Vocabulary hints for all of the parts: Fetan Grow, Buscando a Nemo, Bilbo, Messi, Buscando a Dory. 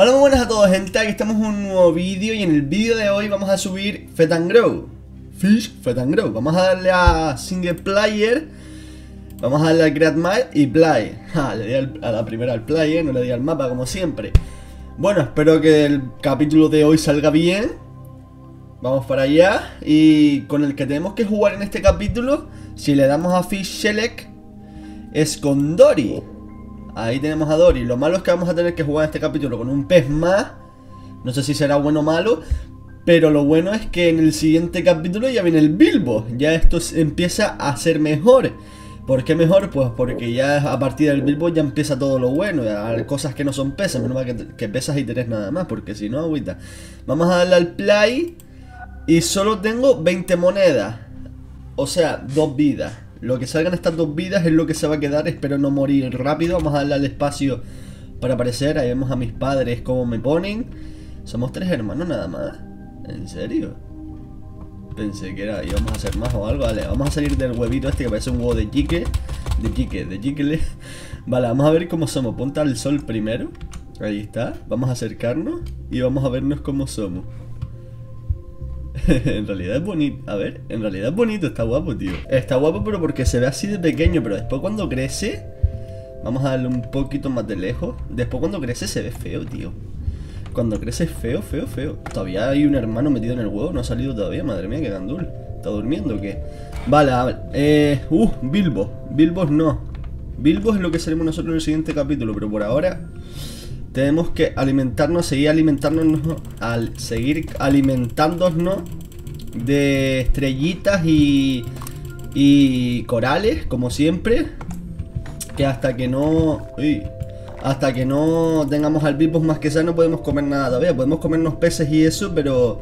Hola, muy buenas a todos, gente. Aquí estamos en un nuevo vídeo y en el vídeo de hoy vamos a subir Fetan Grow Fish, Fetan Grow. Vamos a darle a Single Player, vamos a darle al Create Map y Play. Le di a la primera al Player, no le di al mapa como siempre. Bueno, espero que el capítulo de hoy salga bien. Vamos para allá. Y con el que tenemos que jugar en este capítulo, si le damos a Fish Select, es con Dory. Ahí tenemos a Dory. Lo malo es que vamos a tener que jugar este capítulo con un pez más. No sé si será bueno o malo, pero lo bueno es que en el siguiente capítulo ya viene el Bilbo. Ya esto empieza a ser mejor. ¿Por qué mejor? Pues porque ya a partir del Bilbo ya empieza todo lo bueno. Ya, cosas que no son pesas. Menos mal que pesas y tenés nada más, porque si no, agüita. Vamos a darle al play. Y solo tengo 20 monedas. O sea, 2 vidas. Lo que salgan estas 2 vidas es lo que se va a quedar. Espero no morir rápido. Vamos a darle al espacio para aparecer. Ahí vemos a mis padres cómo me ponen. Somos 3 hermanos nada más. ¿En serio? Pensé que era... íbamos a hacer más o algo. Vale, vamos a salir del huevito este que parece un huevo de chicle. De chicle. Vale, vamos a ver cómo somos. Ponte al sol primero. Ahí está. Vamos a acercarnos y vamos a vernos cómo somos. En realidad es bonito, a ver, en realidad es bonito, está guapo, tío. Está guapo pero porque se ve así de pequeño, pero después cuando crece, vamos a darle un poquito más de lejos. Después cuando crece se ve feo, tío. Cuando crece es feo, feo, feo. Todavía hay un hermano metido en el huevo, no ha salido todavía, madre mía, qué gandul. ¿Está durmiendo o qué? Vale, a ver, Bilbo, Bilbos no. Bilbo es lo que seremos nosotros en el siguiente capítulo, pero por ahora... tenemos que alimentarnos, seguir alimentándonos de estrellitas y corales, como siempre. Que hasta que no tengamos al Bilbo más que sea, no podemos comer nada todavía. Podemos comernos peces y eso, pero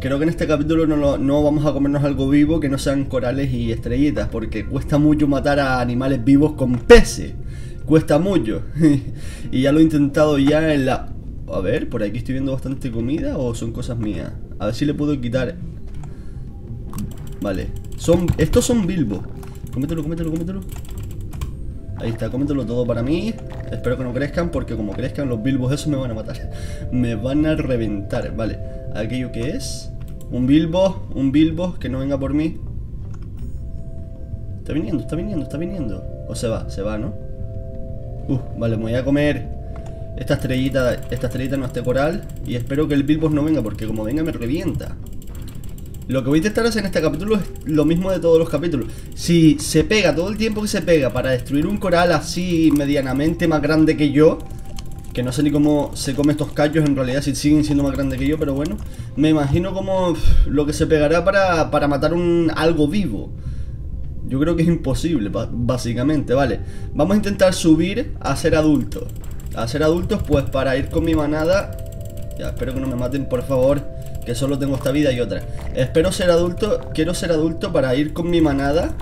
creo que en este capítulo no vamos a comernos algo vivo que no sean corales y estrellitas, porque cuesta mucho matar a animales vivos con peces. Cuesta mucho. Y ya lo he intentado ya en la... a ver, por aquí estoy viendo bastante comida. O son cosas mías. A ver si le puedo quitar. Vale, estos son Bilbo. Cómetelo. Ahí está, cómetelo todo para mí. Espero que no crezcan, porque como crezcan los Bilbos esos me van a matar. Me van a reventar. Vale, aquello que es un Bilbo, que no venga por mí. Está viniendo. O se va, ¿no? Vale, me voy a comer esta estrellita, no, este coral. Y espero que el Bilbo no venga, porque como venga me revienta. Lo que voy a intentar hacer en este capítulo es lo mismo de todos los capítulos. Si se pega todo el tiempo que se pega para destruir un coral así medianamente más grande que yo, que no sé ni cómo se come estos callos en realidad, si siguen siendo más grandes que yo, pero bueno, me imagino como lo que se pegará para matar algo vivo. Yo creo que es imposible, básicamente, vale. Vamos a intentar subir a ser adultos. A ser adultos, pues, para ir con mi manada. Ya, espero que no me maten, por favor, que solo tengo esta vida y otra. Espero ser adulto, quiero ser adulto para ir con mi manada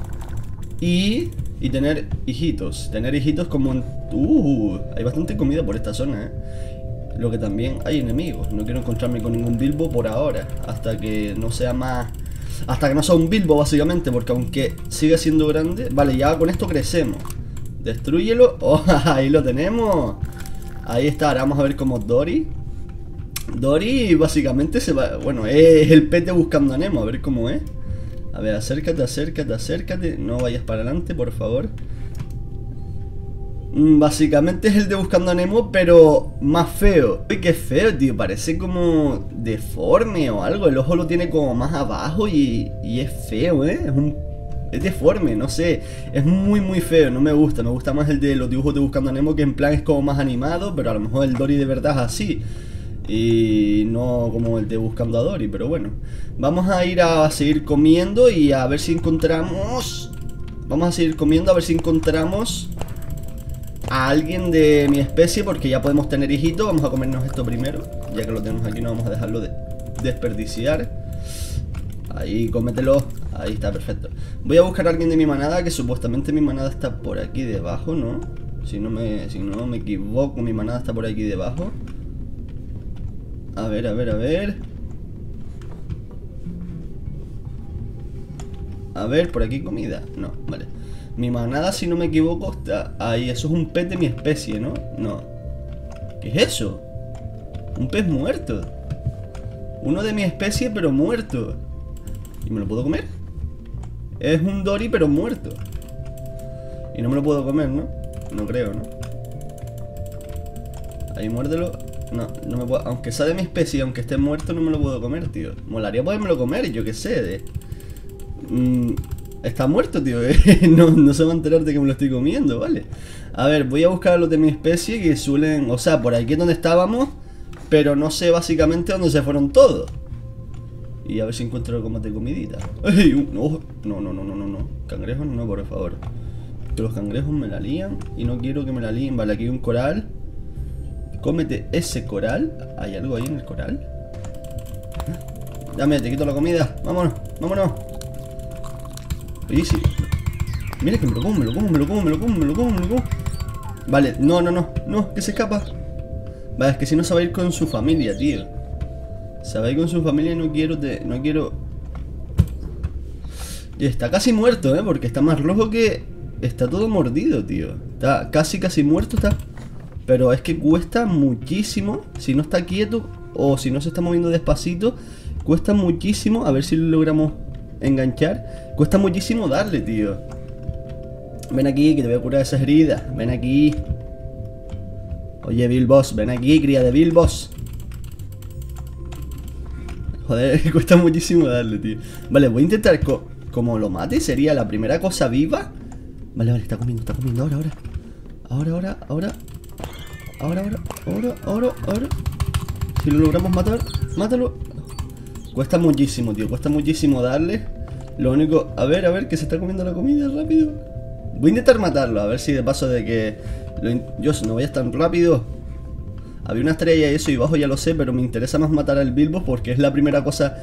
y tener hijitos. Tener hijitos como... hay bastante comida por esta zona, Lo que también hay enemigos. No quiero encontrarme con ningún Bilbo por ahora, hasta que no sea más... hasta que no sea un Bilbo, básicamente, porque aunque siga siendo grande... Vale, ya con esto crecemos. Destrúyelo. Oh, ahí lo tenemos. Ahí está, ahora vamos a ver cómo Dory... Dory básicamente se va... bueno, es el pez de Buscando a Nemo, a ver cómo es. A ver, acércate. No vayas para adelante, por favor. Básicamente es el de Buscando a Nemo, pero más feo. Uy, qué feo, tío. Parece como deforme o algo. El ojo lo tiene como más abajo y es feo, es deforme, no sé. Es muy, muy feo. No me gusta. Me gusta más el de los dibujos de Buscando a Nemo, que en plan es como más animado, pero a lo mejor el Dory de verdad es así. Y no como el de Buscando a Dory, pero bueno. Vamos a ir a seguir comiendo y a ver si encontramos... vamos a seguir comiendo a ver si encontramos... a alguien de mi especie, porque ya podemos tener hijitos. Vamos a comernos esto primero, ya que lo tenemos aquí, no vamos a dejarlo de desperdiciar. Ahí, cómetelo. Ahí está, perfecto. Voy a buscar a alguien de mi manada, que supuestamente mi manada está por aquí debajo, ¿no? Si no me equivoco, mi manada está por aquí debajo. A ver. A ver, por aquí comida. No, vale. Mi manada, si no me equivoco, está ahí. Eso es un pez de mi especie, ¿no? No. ¿Qué es eso? Un pez muerto. Uno de mi especie, pero muerto. ¿Y me lo puedo comer? Es un Dory, pero muerto. Y no me lo puedo comer, ¿no? No creo, ¿no? Ahí muérdelo. No, no me puedo... Aunque sea de mi especie, aunque esté muerto, no me lo puedo comer, tío. Molaría podérmelo comer, yo qué sé. Está muerto, tío. No se va a enterar de que me lo estoy comiendo, ¿vale? A ver, voy a buscar a los de mi especie que suelen... O sea, por aquí es donde estábamos, pero no sé básicamente dónde se fueron todos. Y a ver si encuentro como de comidita. ¡Ay! No. Cangrejos no, por favor. Que los cangrejos me la lían y no quiero que me la líen. Vale, aquí hay un coral. Cómete ese coral. ¿Hay algo ahí en el coral? Dame, te quito la comida. Vámonos, vámonos. Easy. Mira que me lo como. Vale, no, que se escapa. Vale, es que si no se va a ir con su familia, tío. Se va a ir con su familia y no quiero. Y está casi muerto, porque está más rojo que... Está todo mordido, tío. Está casi muerto, está... Pero es que cuesta muchísimo. Si no está quieto o si no se está moviendo despacito, cuesta muchísimo. A ver si lo logramos enganchar. Cuesta muchísimo darle, tío. Ven aquí, que te voy a curar esas heridas. Ven aquí. Oye, Bilbos, ven aquí, cría de Bilbos. Joder, cuesta muchísimo darle, tío. Vale, voy a intentar como lo mate. Sería la primera cosa viva. Vale, está comiendo. Ahora. Si lo logramos matar, mátalo. Cuesta muchísimo, tío. Cuesta muchísimo darle. Lo único... A ver, que se está comiendo la comida. Rápido. Voy a intentar matarlo. A ver si de paso de que... Yo no voy a estar rápido. Había una estrella y eso y bajo, ya lo sé. Pero me interesa más matar al Bilbo porque es la primera cosa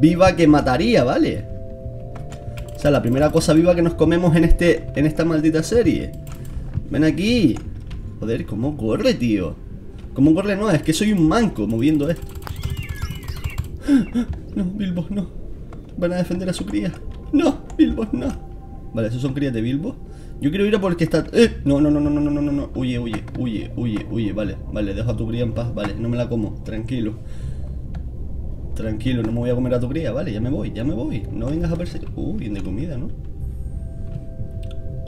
viva que mataría, ¿vale? O sea, la primera cosa viva que nos comemos en esta maldita serie. Ven aquí. Joder, ¿cómo corre, tío? ¿Cómo corre? No, es que soy un manco moviendo esto. No, Bilbo, no. Van a defender a su cría. No, Bilbo, no. Vale, esos son crías de Bilbo. Yo quiero ir a porque está... No. Huye. Vale, dejo a tu cría en paz. Vale, no me la como, tranquilo, no me voy a comer a tu cría. Vale, ya me voy. No vengas a perseguir. Bien de comida, ¿no?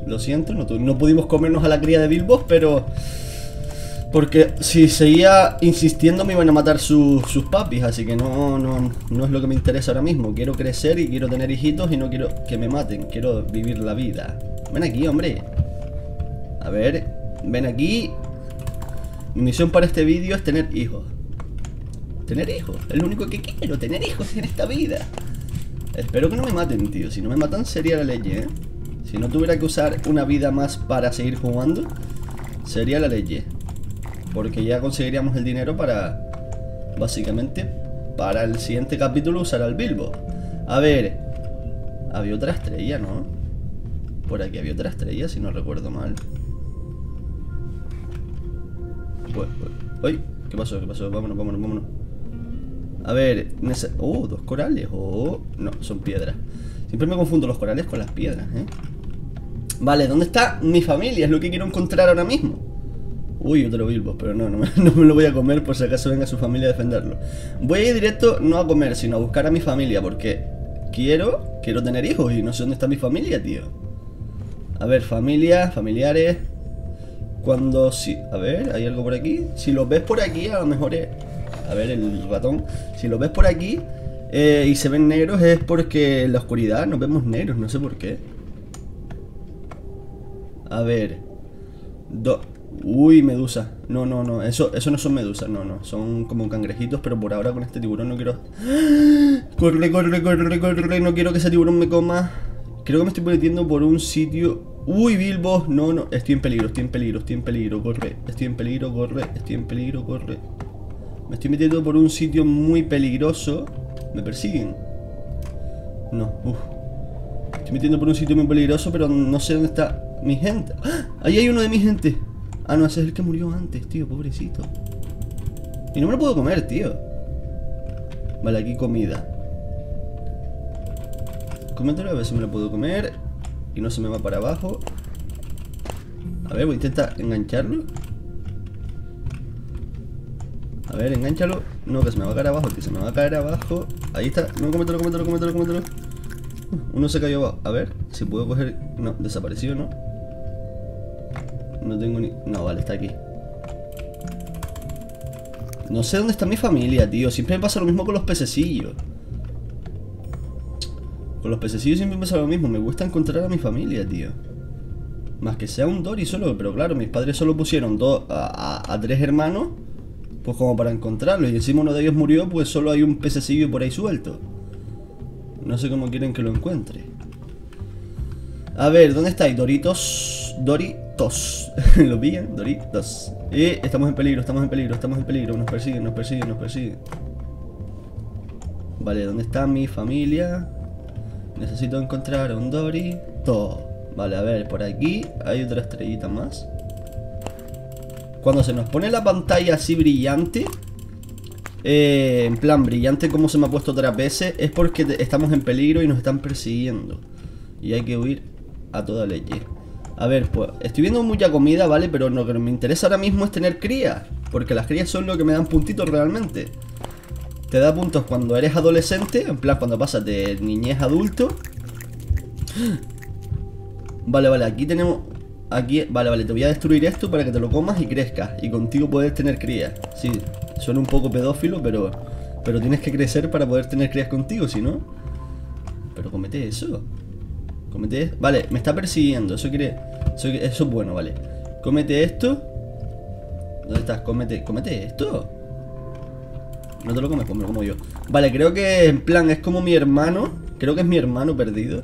Lo siento, no pudimos comernos a la cría de Bilbo, pero... Porque si seguía insistiendo me iban a matar sus papis, así que no es lo que me interesa ahora mismo. Quiero crecer y quiero tener hijitos y no quiero que me maten, quiero vivir la vida. Ven aquí, hombre. A ver, ven aquí. Mi misión para este vídeo es tener hijos. Tener hijos, es lo único que quiero, tener hijos en esta vida. Espero que no me maten, tío, si no me matan sería la ley, ¿eh? Si no tuviera que usar una vida más para seguir jugando, sería la ley. Porque ya conseguiríamos el dinero para... Básicamente, para el siguiente capítulo usar al Bilbo. A ver... Había otra estrella, ¿no? Por aquí había otra estrella, si no recuerdo mal. Pues... ¿Qué pasó? Vámonos. A ver... dos corales. No, son piedras. Siempre me confundo los corales con las piedras, ¿eh? Vale, ¿dónde está mi familia? Es lo que quiero encontrar ahora mismo. Uy, otro Bilbo, pero no me lo voy a comer por si acaso venga su familia a defenderlo. Voy a ir directo, no a comer, sino a buscar a mi familia, porque quiero tener hijos y no sé dónde está mi familia, tío. A ver, familiares. A ver, ¿hay algo por aquí? Si los ves por aquí, a lo mejor es... A ver, el ratón. Si los ves por aquí... y se ven negros es porque en la oscuridad nos vemos negros, no sé por qué. A ver. Uy, medusa. No, eso no son medusas, no. Son como cangrejitos, pero por ahora con este tiburón no quiero... Corre, no quiero que ese tiburón me coma. Creo que me estoy metiendo por un sitio... Uy, Bilbo, no, estoy en peligro, corre. Estoy en peligro, corre. Me estoy metiendo por un sitio muy peligroso. ¿Me persiguen? No, Estoy metiendo por un sitio muy peligroso, pero no sé dónde está mi gente. ¡Ah! Ahí hay uno de mi gente. Ah, no, ese es el que murió antes, tío, pobrecito. Y no me lo puedo comer, tío. Vale, aquí comida. Coméntelo a ver si me lo puedo comer. Y no se me va para abajo. A ver, voy a intentar engancharlo. A ver, enganchalo. No, que se me va a caer abajo, que se me va a caer abajo. Ahí está. No, cómetelo, cómetelo, cómetelo, cómetelo. Uno se cayó abajo. A ver, si puedo coger... No, desaparecido, ¿no? No tengo ni... No, vale, está aquí. No sé dónde está mi familia, tío. Siempre me pasa lo mismo con los pececillos. Con los pececillos siempre me pasa lo mismo. Me cuesta encontrar a mi familia, tío. Más que sea un Dory solo. Pero claro, mis padres solo pusieron a tres hermanos, pues como para encontrarlos. Y encima uno de ellos murió, pues solo hay un pececillo por ahí suelto. No sé cómo quieren que lo encuentre. A ver, ¿dónde estáis? Doritos. Doritos. ¿Lo pillan? Doritos. Estamos en peligro, estamos en peligro, estamos en peligro. Nos persiguen, nos persiguen, nos persiguen. Vale, ¿dónde está mi familia? Necesito encontrar a un Dorito. Vale, a ver, por aquí hay otra estrellita más. Cuando se nos pone la pantalla así brillante, en plan brillante como se me ha puesto otras veces, es porque estamos en peligro y nos están persiguiendo y hay que huir a toda leche. A ver, pues estoy viendo mucha comida, ¿vale? Pero lo que me interesa ahora mismo es tener crías, porque las crías son lo que me dan puntitos realmente. Te da puntos cuando eres adolescente, en plan cuando pasas de niñez a adulto. Vale, vale, aquí tenemos... Aquí, vale, vale, te voy a destruir esto para que te lo comas y crezcas. Y contigo puedes tener crías. Sí, suena un poco pedófilo, pero tienes que crecer para poder tener crías contigo, si no... Pero comete eso. Comete eso. Vale, me está persiguiendo. Eso es bueno, vale. Comete esto. ¿Dónde estás? Comete esto. No te lo comes, me lo como yo. Vale, creo que en plan es como mi hermano. Creo que es mi hermano perdido.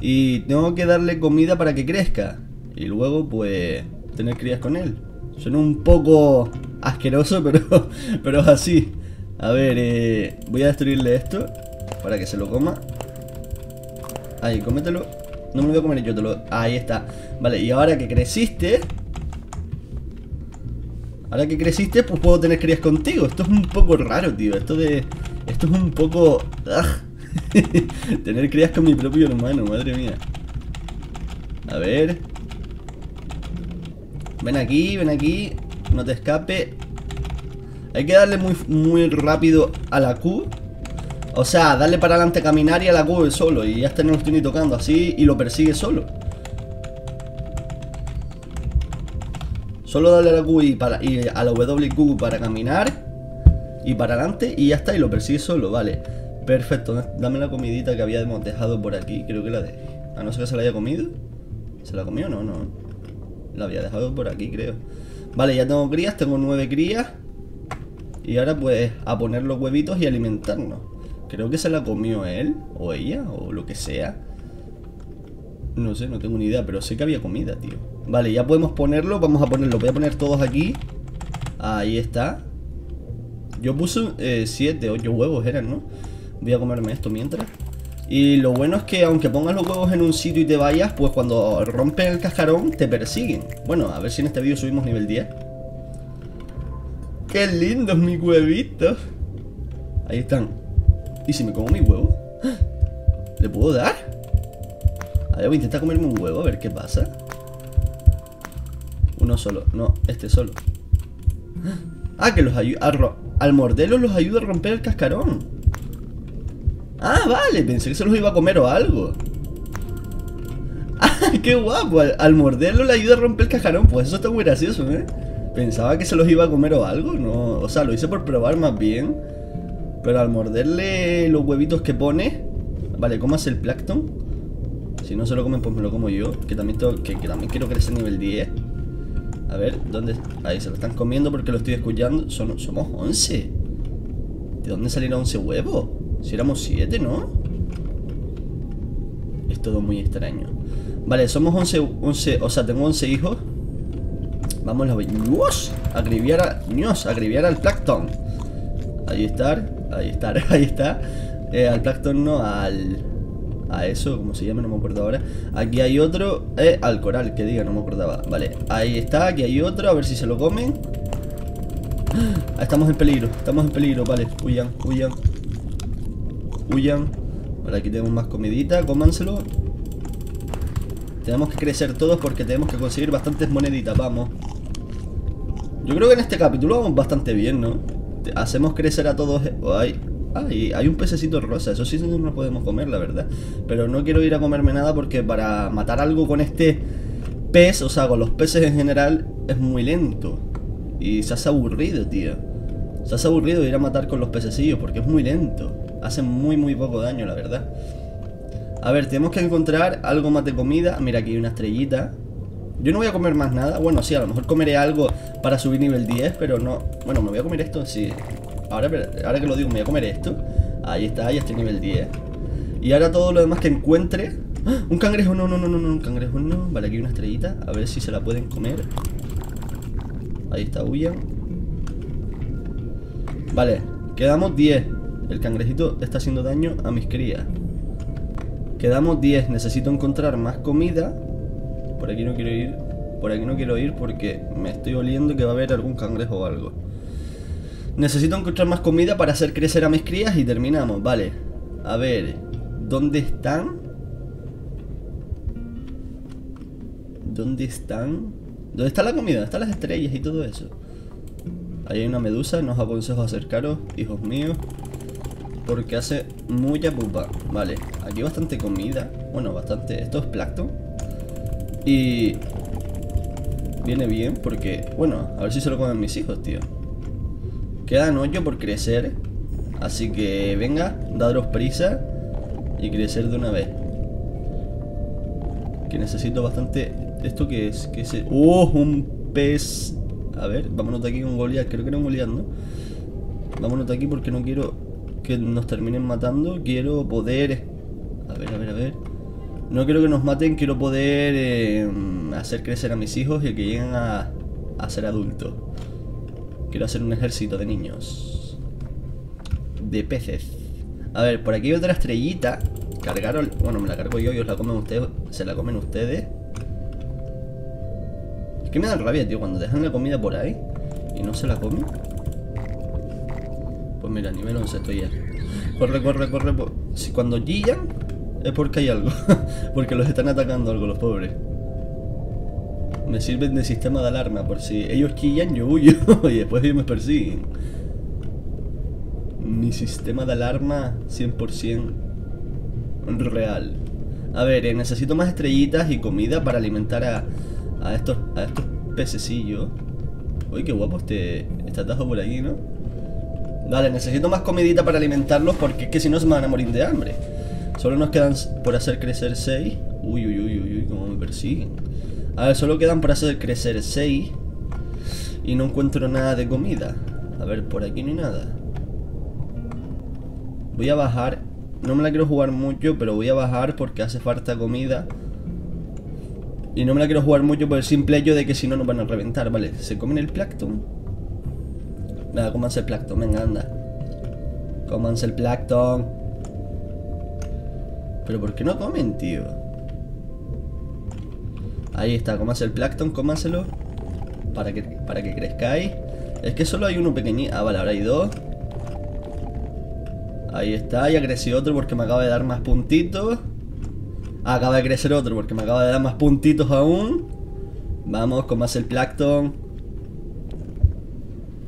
Y tengo que darle comida para que crezca. Y luego, pues, tener crías con él. Suena un poco asqueroso, pero es así. A ver, voy a destruirle esto para que se lo coma. Ahí, cómetelo. No me lo voy a comer yo, te lo... Ahí está. Vale, y ahora que creciste... Ahora que creciste, pues puedo tener crías contigo. Esto es un poco raro, tío. Esto es un poco... Tener crías con mi propio hermano, madre mía. A ver... Ven aquí, ven aquí. No te escape. Hay que darle muy rápido a la Q. O sea, darle para adelante, caminar y a la Q solo. Y ya está, no lo estoy ni tocando así. Y lo persigue solo. Solo darle a la Q y a la WQ para caminar. Y para adelante. Y ya está, y lo persigue solo, vale. Perfecto, dame la comidita que habíamos dejado por aquí. Creo que la dejé. A no ser que se la haya comido. ¿Se la comió? No, no. La había dejado por aquí, creo. Vale, ya tengo crías, tengo 9 crías. Y ahora pues a poner los huevitos y alimentarnos. Creo que se la comió él, o ella, o lo que sea. No sé, no tengo ni idea, pero sé que había comida, tío. Vale, ya podemos ponerlo, vamos a ponerlo. Voy a poner todos aquí. Ahí está. Yo puse 7, 8 huevos eran, ¿no? Voy a comerme esto mientras. Y lo bueno es que aunque pongas los huevos en un sitio y te vayas, pues cuando rompen el cascarón te persiguen. Bueno, a ver si en este vídeo subimos nivel 10. ¡Qué lindos mis huevitos! Ahí están. ¿Y si me como mi huevo? ¿Le puedo dar? A ver, voy a intentar comerme un huevo, a ver qué pasa. Uno solo, no, este solo. Ah, que los ayuda. Al morderlos los ayuda a romper el cascarón. Ah, vale, pensé que se los iba a comer o algo. Ah, qué guapo, al morderlo le ayuda a romper el cascarón. Pues eso está muy gracioso, ¿eh? Pensaba que se los iba a comer o algo, no. O sea, lo hice por probar más bien. Pero al morderle los huevitos que pone... Vale, comas el plancton. Si no se lo comen, pues me lo como yo. Que también, también quiero crecer nivel 10. A ver, ¿dónde? Ahí, se lo están comiendo porque lo estoy escuchando. Somos 11. ¿De dónde salieron 11 huevos? Si éramos 7, ¿no? Es todo muy extraño. Vale, somos 11, o sea, tengo 11 hijos. Vamos a agriviar al plancton. Ahí está, ahí está, ahí está. Al plancton no, a eso, como se llama, no me acuerdo ahora. Aquí hay otro, al coral, que diga, no me acordaba. Vale, ahí está, aquí hay otro, a ver si se lo comen. Estamos en peligro, vale. Huyan, huyan. Huyan. Vale, aquí tenemos más comidita, cómanselo. Tenemos que crecer todos porque tenemos que conseguir bastantes moneditas, vamos. Yo creo que en este capítulo vamos bastante bien, ¿no? hacemos crecer a todos. Hay un pececito rosa, eso sí no lo podemos comer, la verdad. Pero no quiero ir a comerme nada porque para matar algo con este pez, o sea, con los peces en general, es muy lento. Y se hace aburrido, tío. Se hace aburrido ir a matar con los pececillos porque es muy lento. Hacen muy poco daño, la verdad. A ver, tenemos que encontrar algo más de comida. Mira, aquí hay una estrellita. Yo no voy a comer más nada. Bueno, sí, a lo mejor comeré algo para subir nivel 10, pero no... Bueno, me voy a comer esto, sí. Ahora que lo digo, me voy a comer esto. Ahí está, ya estoy nivel 10. Y ahora todo lo demás que encuentre... ¡Ah! Un cangrejo, no, un cangrejo no. Vale, aquí hay una estrellita, a ver si se la pueden comer. Ahí está, huyan. Vale, quedamos 10. El cangrejito está haciendo daño a mis crías. Quedamos 10, necesito encontrar más comida. Por aquí no quiero ir. Por aquí no quiero ir porque me estoy oliendo que va a haber algún cangrejo o algo. Necesito encontrar más comida para hacer crecer a mis crías y terminamos, vale. A ver, ¿dónde están? ¿Dónde están? ¿Dónde está la comida? Están las estrellas y todo eso. Ahí hay una medusa, no os aconsejo acercaros, hijos míos, porque hace mucha pupa. Vale, aquí hay bastante comida. Bueno, bastante, esto es plancton. Y... viene bien porque... bueno, a ver si se lo comen mis hijos, tío. Quedan 8 por crecer. Así que venga, daros prisa y crecer de una vez. Que necesito bastante... ¿Esto qué es? ¿Qué es? ¡Oh! Un pez... A ver, vámonos de aquí con Goliath. Creo que era un Goliath, ¿no? Vámonos de aquí porque no quiero que nos terminen matando. Quiero poder... A ver... No quiero que nos maten, quiero poder hacer crecer a mis hijos y que lleguen a ser adultos. Quiero hacer un ejército de niños. De peces. A ver, por aquí hay otra estrellita. Cargaron... Bueno, me la cargo yo y os la comen ustedes. Se la comen ustedes. Es que me dan rabia, tío, cuando dejan la comida por ahí y no se la comen. Pues mira, nivel 11 estoy ya. Corre. Si cuando guillan... es porque hay algo. Porque los están atacando algo, los pobres. Me sirven de sistema de alarma. Por si ellos chillan, yo huyo. Y después ellos me persiguen. Mi sistema de alarma 100% real. A ver, necesito más estrellitas y comida para alimentar a estos pececillos. Uy, qué guapo este atajo por aquí, ¿no? Vale, necesito más comidita para alimentarlos, porque es que si no se me van a morir de hambre. Solo nos quedan por hacer crecer 6. Uy, como me persiguen. A ver, solo quedan por hacer crecer 6. Y no encuentro nada de comida. A ver, por aquí no hay nada. Voy a bajar. No me la quiero jugar mucho, pero voy a bajar porque hace falta comida. Y no me la quiero jugar mucho por el simple hecho de que si no nos van a reventar. Vale, se comen el plancton. Nada, cómanse el plancton, venga, anda. Cómanse el plancton. Pero ¿por qué no comen, tío? Ahí está, cómase el plancton, cómaselo. Para que crezcáis. Es que solo hay uno pequeñito. Ah, vale, ahora hay dos. Ahí está, ya creció otro porque me acaba de dar más puntitos. Acaba de crecer otro porque me acaba de dar más puntitos aún. Vamos, cómase el plancton.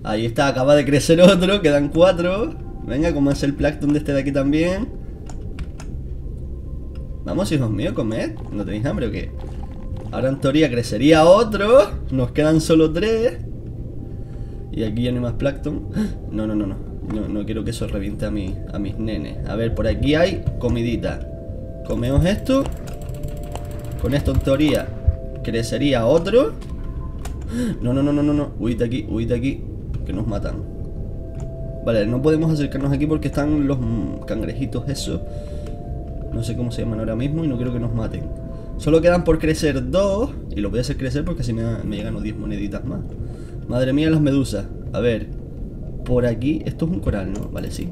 Ahí está, acaba de crecer otro, quedan 4. Venga, cómase el plancton de este de aquí también. Vamos, hijos míos, comed. ¿No tenéis hambre o qué? Ahora en teoría crecería otro. Nos quedan solo 3. Y aquí ya no hay más plancton. No quiero que eso reviente a mis nenes. A ver, por aquí hay comidita. Comemos esto. Con esto en teoría crecería otro. No. Huid de aquí. Que nos matan. Vale, no podemos acercarnos aquí porque están los cangrejitos esos. No sé cómo se llaman ahora mismo y no quiero que nos maten. Solo quedan por crecer 2. Y los voy a hacer crecer porque así me llegan 10 moneditas más. Madre mía, las medusas. A ver, por aquí. Esto es un coral, ¿no? Vale, sí.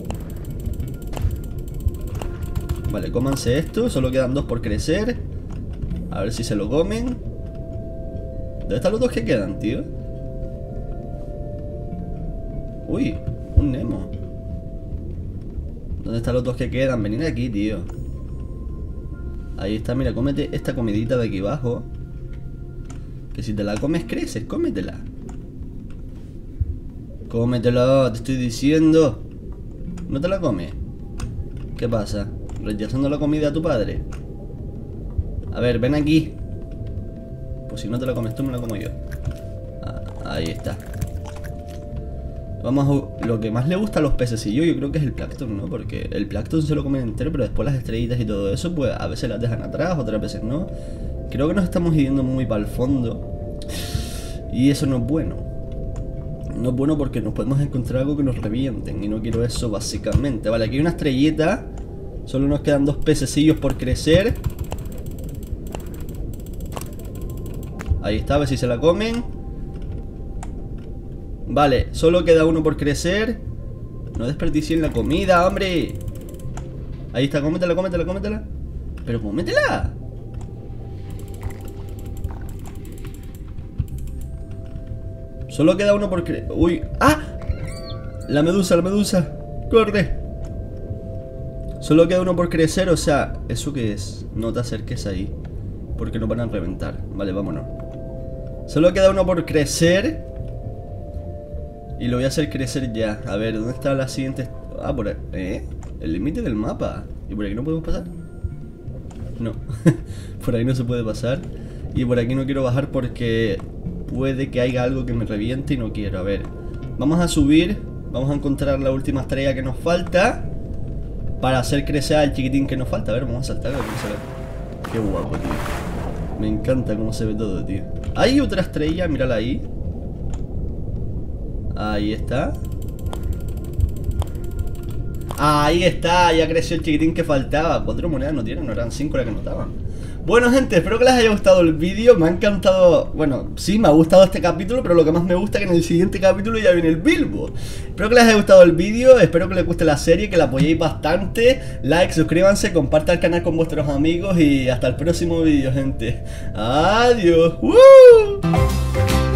Vale, cómanse esto. Solo quedan 2 por crecer. A ver si se lo comen. ¿Dónde están los 2 que quedan, tío? Uy, un Nemo. ¿Dónde están los 2 que quedan? Venid aquí, tío. Ahí está, mira, cómete esta comidita de aquí abajo. Que si te la comes, creces, cómetela. Cómetela, te estoy diciendo. ¿No te la comes? ¿Qué pasa? ¿Rechazando la comida a tu padre? A ver, ven aquí. Pues si no te la comes tú, me la como yo. Ahí está. Vamos a... Lo que más le gusta a los pececillos yo creo que es el plancton, ¿no? Porque el plancton se lo comen entero, pero después las estrellitas y todo eso, pues a veces las dejan atrás, otras veces no. Creo que nos estamos yendo muy para el fondo. Y eso no es bueno. No es bueno porque nos podemos encontrar algo que nos revienten. Y no quiero eso, básicamente. Vale, aquí hay una estrellita. Solo nos quedan dos pececillos por crecer. Ahí está, a ver si se la comen. Vale, solo queda uno por crecer. No desperdicien la comida, hombre. Ahí está, cómetela, cómetela, cómetela. Pero cómetela. Solo queda uno por crecer. Uy, ¡ah! La medusa, la medusa. Corre. Solo queda uno por crecer, o sea, ¿eso qué es? No te acerques ahí, porque nos van a reventar. Vale, vámonos. Solo queda uno por crecer. Y lo voy a hacer crecer ya. A ver, ¿dónde está la siguiente? Ah, por ahí. El límite del mapa. ¿Y por aquí no podemos pasar? No. Por ahí no se puede pasar. Y por aquí no quiero bajar porque puede que haya algo que me reviente y no quiero. A ver, vamos a subir. Vamos a encontrar la última estrella que nos falta para hacer crecer al chiquitín que nos falta. A ver, vamos a saltar. Qué guapo, tío. Me encanta cómo se ve todo, tío. Hay otra estrella, mírala ahí. Ahí está. Ahí está, ya creció el chiquitín que faltaba. 4 monedas no tienen, no eran 5 las que notaban. Bueno, gente, espero que les haya gustado el vídeo. Me ha encantado, bueno, sí, me ha gustado este capítulo, pero lo que más me gusta es que en el siguiente capítulo ya viene el Bilbo. Espero que les haya gustado el vídeo, espero que les guste la serie, que la apoyéis bastante. Like, suscríbanse, compartan el canal con vuestros amigos y hasta el próximo vídeo, gente. Adiós. ¡Woo!